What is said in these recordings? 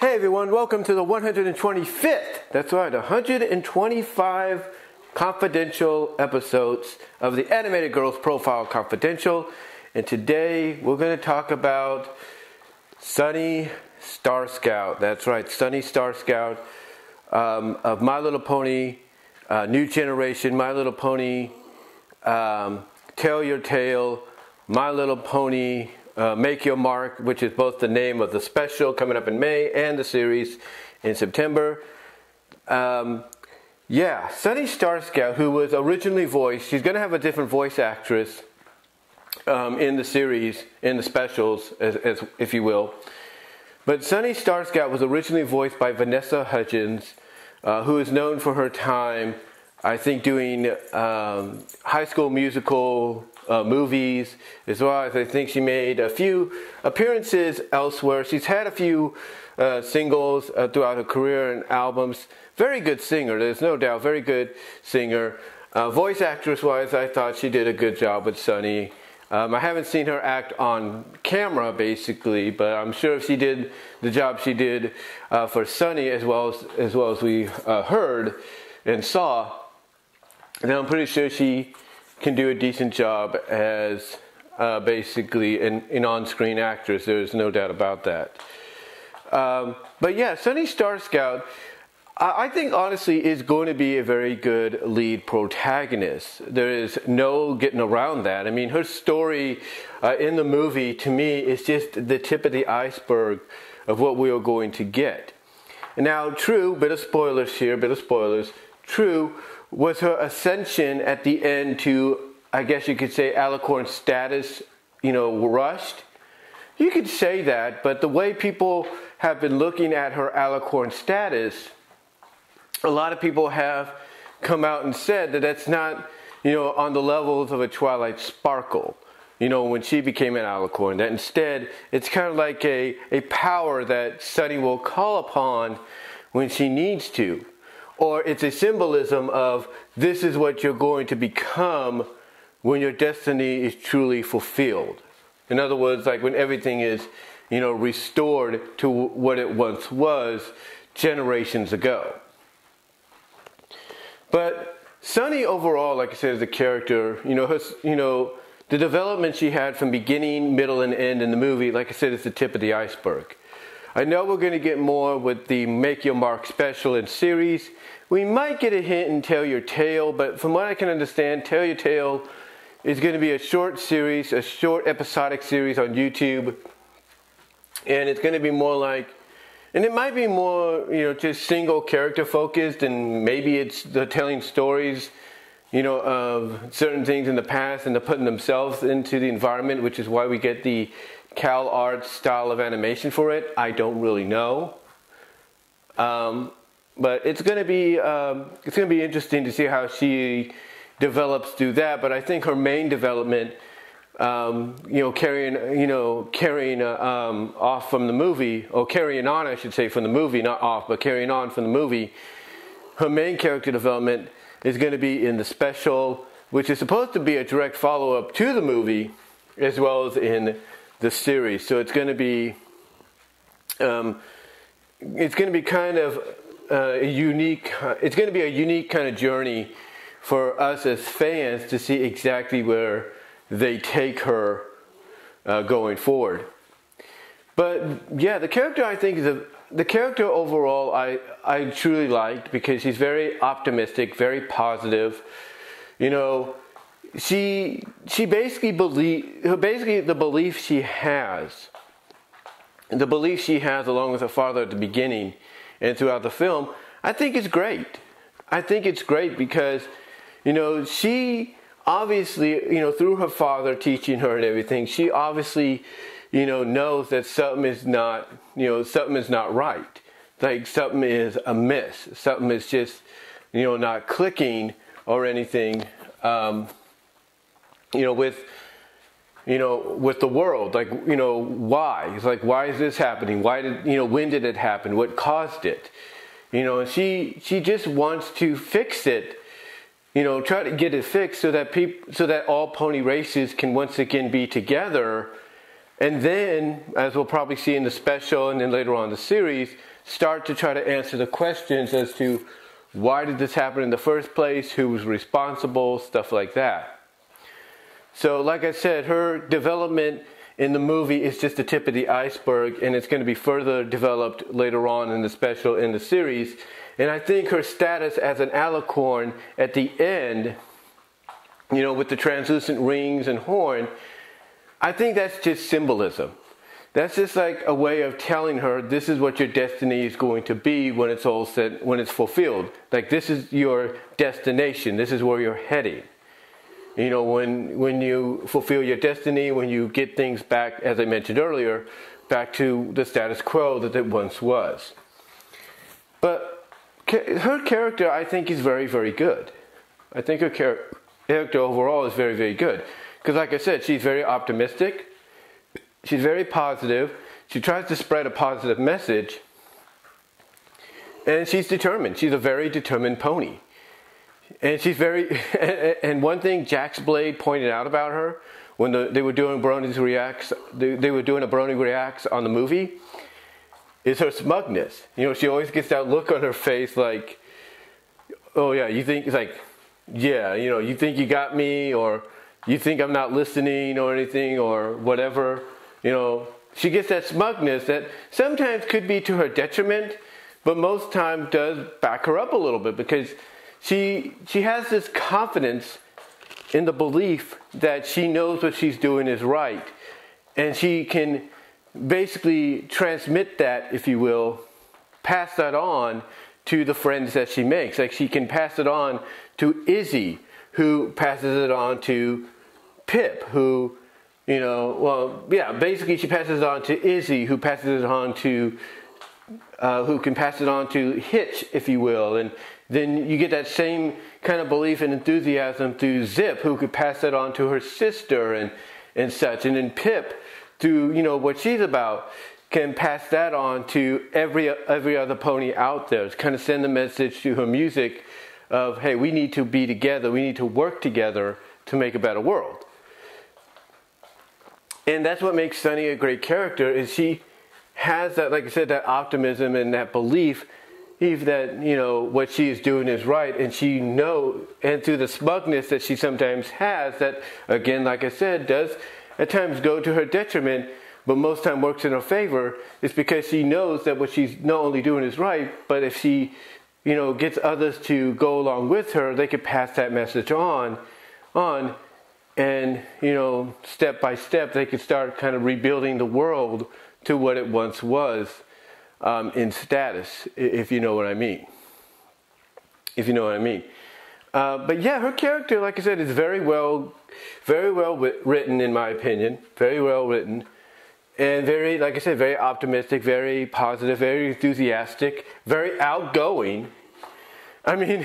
Hey everyone, welcome to the 125th, that's right, 125 confidential episodes of the Animated Girls Profile Confidential. And today we're going to talk about Sunny Starscout. That's right, Sunny Starscout of My Little Pony, New Generation, My Little Pony, Tell Your Tale, My Little Pony, Make Your Mark, which is both the name of the special coming up in May and the series in September. Yeah, Sunny Starscout, who was originally voiced, she's going to have a different voice actress in the series, in the specials, as if you will. But Sunny Starscout was originally voiced by Vanessa Hudgens, who is known for her time, I think, doing High School Musical movies, as well as I think she made a few appearances elsewhere. She's had a few singles throughout her career and albums. Very good singer, there's no doubt, very good singer. Voice actress-wise, I thought she did a good job with Sunny. I haven't seen her act on camera, basically, but I'm sure if she did the job she did for Sunny, as well as we heard and saw, then I'm pretty sure she can do a decent job as basically an on-screen actress. There's no doubt about that. But yeah, Sunny Starscout, I think honestly is going to be a very good lead protagonist. There is no getting around that. I mean, her story in the movie, to me, is just the tip of the iceberg of what we are going to get. Now, true, bit of spoilers here, bit of spoilers, true, was her ascension at the end to, I guess you could say, alicorn status, you know, rushed? You could say that, but the way people have been looking at her alicorn status, a lot of people have come out and said that that's not, you know, on the levels of a Twilight Sparkle, you know, when she became an alicorn. That instead, it's kind of like a power that Sunny will call upon when she needs to. Or it's a symbolism of this is what you're going to become when your destiny is truly fulfilled. In other words, like when everything is, you know, restored to what it once was generations ago. But Sunny overall, like I said, as a character, you know, her, you know, the development she had from beginning, middle, and end in the movie, like I said, is the tip of the iceberg. I know we're going to get more with the Make Your Mark special and series. We might get a hint in Tell Your Tale, but from what I can understand, Tell Your Tale is going to be a short series, a short episodic series on YouTube. And it's going to be more like, and it might be more, you know, just single character focused, and maybe it's the telling stories, you know, of certain things in the past and the putting themselves into the environment, which is why we get the CalArts style of animation for it. I don't really know, but it's going to be interesting to see how she develops through that. But I think her main development, carrying off from the movie, or carrying on, I should say, from the movie, not off, but carrying on from the movie. Her main character development is going to be in the special, which is supposed to be a direct follow-up to the movie, as well as in the series. So it's going to be a unique kind of journey for us as fans to see exactly where they take her going forward. But yeah, the character, I think, is the character overall I truly liked, because she's very optimistic, very positive. You know, she basically the belief she has along with her father at the beginning and throughout the film, I think it's great. I think it's great because, you know, she obviously, you know, through her father teaching her and everything, she obviously, you know, knows that something is not, you know, something is not right. Like something is amiss. Something is just, you know, not clicking or anything. With the world, like, you know, why? It's like, why is this happening? Why did, you know, when did it happen? What caused it? You know, and she just wants to fix it, you know, try to get it fixed so that all pony races can once again be together And then, as we'll probably see in the special and then later on in the series, start to try to answer the questions as to why did this happen in the first place, who was responsible, stuff like that. So like I said, her development in the movie is just the tip of the iceberg, and it's going to be further developed later on in the special, in the series. And I think her status as an alicorn at the end, you know, with the translucent rings and horn, I think that's just symbolism. That's just like a way of telling her this is what your destiny is going to be when it's all said, when it's fulfilled. Like, this is your destination. This is where you're heading. You know, when you fulfill your destiny, when you get things back, as I mentioned earlier, back to the status quo that it once was. But her character, I think, is very, very good. I think her character overall is very, very good. Because like I said, she's very optimistic. She's very positive. She tries to spread a positive message. And she's determined. She's a very determined pony. And she's very, and one thing Jack's Blade pointed out about her when they were doing Bronies Reacts, they were doing a Bronies Reacts on the movie, is her smugness. You know, she always gets that look on her face like, oh yeah, you think, it's like, yeah, you know, you think you got me, or you think I'm not listening or anything or whatever. You know, she gets that smugness that sometimes could be to her detriment, but most time does back her up a little bit, because she has this confidence in the belief that she knows what she's doing is right. And she can basically transmit that, if you will, pass that on to the friends that she makes. Like, she can pass it on to Izzy, who passes it on to Pip, who, you know, well, yeah, basically she passes it on to Izzy, who passes it on to, who can pass it on to Hitch, if you will. And then you get that same kind of belief and enthusiasm through Zip, who could pass that on to her sister and such. And then Pip, through, you know, what she's about, can pass that on to every other pony out there. It's kind of send the message through her music of, hey, we need to be together. We need to work together to make a better world. And that's what makes Sunny a great character, is she has that, like I said, that optimism and that belief that, you know, what she is doing is right, and she knows, and through the smugness that she sometimes has, that, again, like I said, does at times go to her detriment, but most time works in her favor, is because she knows that what she's not only doing is right, but if she, you know, gets others to go along with her, they could pass that message on, and, you know, step by step, they could start kind of rebuilding the world to what it once was. In status, if you know what I mean. If you know what I mean. But yeah, her character, like I said, is very well written, in my opinion. Very well written. And very, like I said, very optimistic, very positive, very enthusiastic, very outgoing. I mean,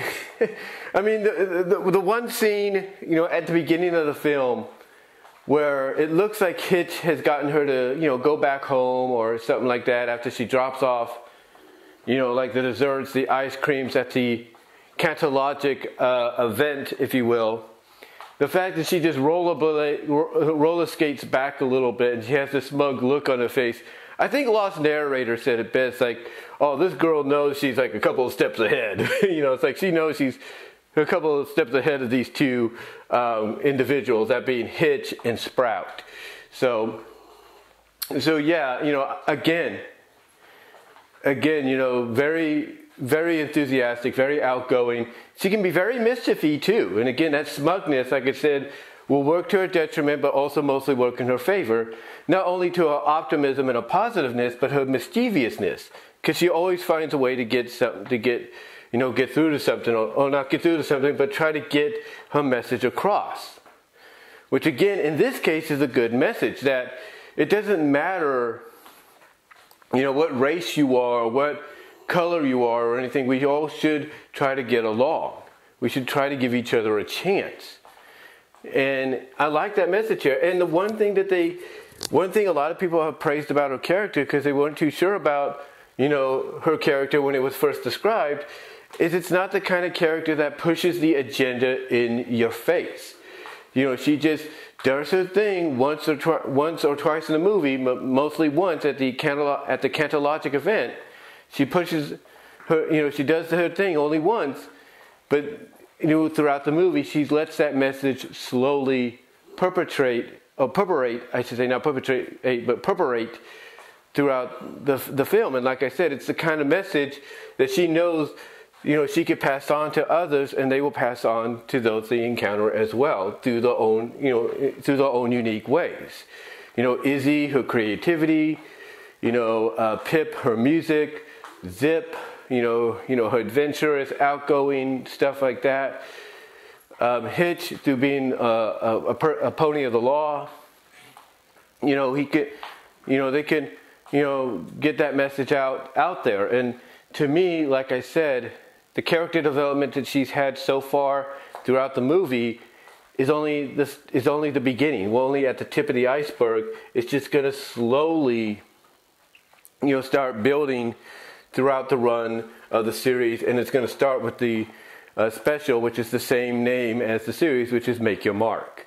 the one scene, you know, at the beginning of the film, where it looks like Hitch has gotten her to, you know, go back home or something like that after she drops off, you know, like the desserts, the ice creams at the Canterlogic event, if you will. The fact that she just roller skates back a little bit and she has this smug look on her face. I think Lost Narrator said it best, like, oh, this girl knows she's like a couple of steps ahead. You know, it's like she knows she's a couple of steps ahead of these two individuals, that being Hitch and Sprout. So yeah, you know, again, you know, very, very enthusiastic, very outgoing. She can be very mischiefy too. And again, that smugness, like I said, will work to her detriment, but also mostly work in her favor, not only to her optimism and her positiveness, but her mischievousness, because she always finds a way to get something, to get, you know, get through to something, or not get through to something, but try to get her message across. Which again, in this case, is a good message, that it doesn't matter, you know, what race you are, or what color you are, or anything. We all should try to get along. We should try to give each other a chance. And I like that message here. And the one thing a lot of people have praised about her character, because they weren't too sure about, you know, her character when it was first described, is it's not the kind of character that pushes the agenda in your face. You know, she just does her thing once or twice in the movie, but mostly once at the Canterlogic event. She pushes her, you know, she does her thing only once, but you know, throughout the movie, she lets that message slowly perforate throughout the film. And like I said, it's the kind of message that she knows, you know, she could pass on to others, and they will pass on to those they encounter as well through their own, you know, through their own unique ways. You know, Izzy, her creativity, you know, Pip, her music, Zip, you know, her adventurous, outgoing stuff like that. Hitch, through being a pony of the law, you know, he could, you know, they can, you know, get that message out there. And to me, like I said, the character development that she's had so far throughout the movie is only the beginning. We're only at the tip of the iceberg. It's just going to slowly, you know, start building throughout the run of the series, and it's going to start with the special, which is the same name as the series, which is Make Your Mark.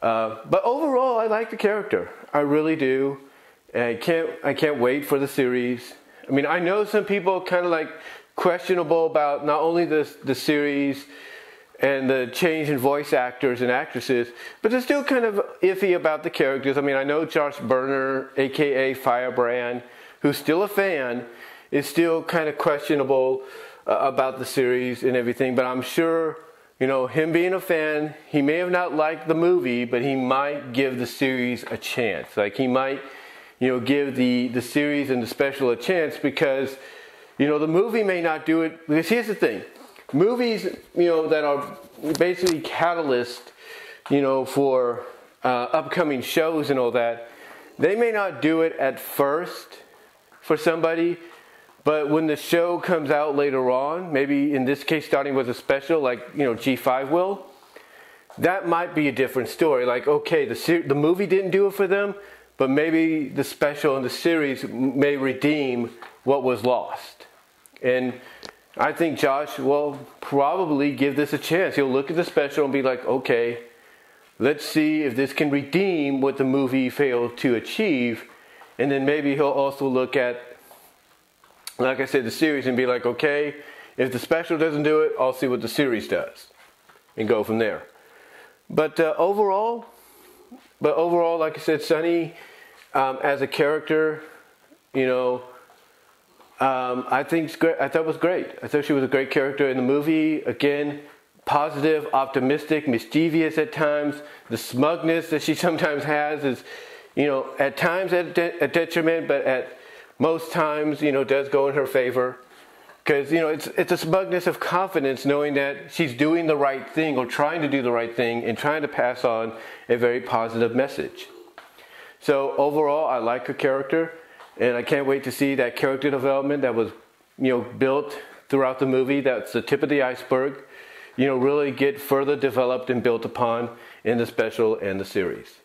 But overall, I like the character. I really do. And I can't wait for the series. I mean, I know some people kind of like questionable about not only the series and the change in voice actors and actresses, but they're still kind of iffy about the characters. I mean, I know Josh Berner, aka Firebrand, who's still a fan, is still kind of questionable about the series and everything, but I'm sure, you know, him being a fan, he may have not liked the movie, but he might give the series a chance. Like, he might, you know, give the series and the special a chance, because, you know, the movie may not do it. Because here's the thing. Movies, you know, that are basically catalyst, you know, for upcoming shows and all that, they may not do it at first for somebody, but when the show comes out later on, maybe in this case starting with a special, like, you know, G5 will, that might be a different story. Like, okay, the movie didn't do it for them, but maybe the special and the series may redeem what was lost. And I think Josh will probably give this a chance. He'll look at the special and be like, okay, let's see if this can redeem what the movie failed to achieve. And then maybe he'll also look at, like I said, the series and be like, okay, if the special doesn't do it, I'll see what the series does and go from there. But overall, like I said, Sunny, as a character, you know, I think it's great. I thought it was great. I thought she was a great character in the movie. Again, positive, optimistic, mischievous at times. The smugness that she sometimes has is, you know, at times a detriment, but at most times, you know, does go in her favor. Because, you know, it's a smugness of confidence, knowing that she's doing the right thing, or trying to do the right thing, and trying to pass on a very positive message. So overall, I like her character, and I can't wait to see that character development that was, you know, built throughout the movie. That's the tip of the iceberg, you know, really get further developed and built upon in the special and the series.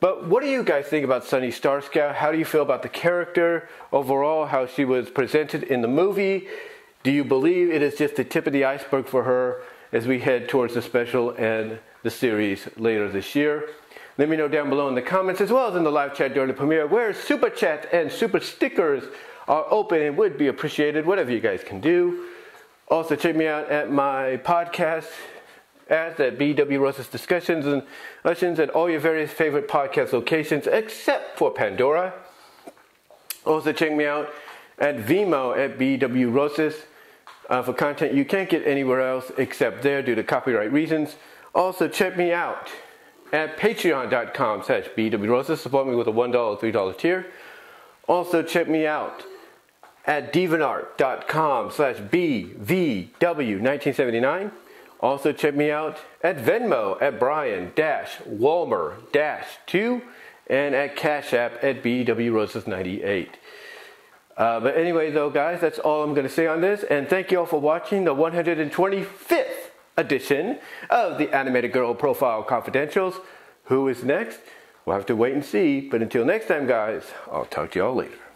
But what do you guys think about Sunny Starscout? How do you feel about the character overall, how she was presented in the movie? Do you believe it is just the tip of the iceberg for her as we head towards the special and the series later this year? Let me know down below in the comments, as well as in the live chat during the premiere, where super chats and super stickers are open and would be appreciated, whatever you guys can do. Also, check me out at my podcast at B.W. Rosas Discussions and Ushins at all your various favorite podcast locations, except for Pandora. Also, check me out at Vimeo at B.W. Rosas for content you can't get anywhere else except there due to copyright reasons. Also, check me out at patreon.com/BW Rosas. Support me with a $1 or $3 tier. Also, check me out at deviantart.com/BVW1979. Also, check me out at Venmo at Brian-Walmer-2, and at Cash App at BW Rosas 98. But anyway, though, guys, that's all I'm going to say on this. And thank you all for watching the 125th edition of the Animated Girl Profile Confidentials. Who is next? We'll have to wait and see. But until next time, guys, I'll talk to y'all later.